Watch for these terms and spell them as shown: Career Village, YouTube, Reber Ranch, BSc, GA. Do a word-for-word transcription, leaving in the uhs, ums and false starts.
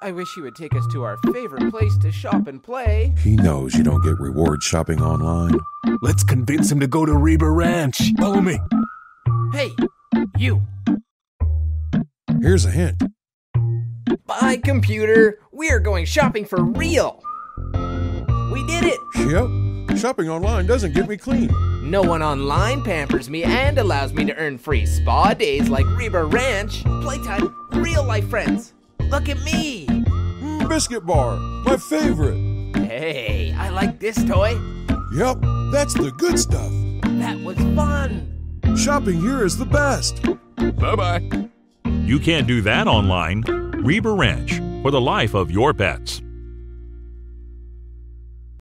I wish he would take us to our favorite place to shop and play. He knows you don't get rewards shopping online. Let's convince him to go to Reber Ranch. Follow me. Hey, you. Here's a hint. Bye, computer. We are going shopping for real. We did it. Yep. Shopping online doesn't get me clean. No one online pampers me and allows me to earn free spa days like Reber Ranch. Playtime, real life friends. Look at me. Mm, biscuit bar, my favorite. Hey, I like this toy. Yep, that's the good stuff. That was fun. Shopping here is the best. Bye-bye. You can't do that online. Reber Ranch, for the life of your pets.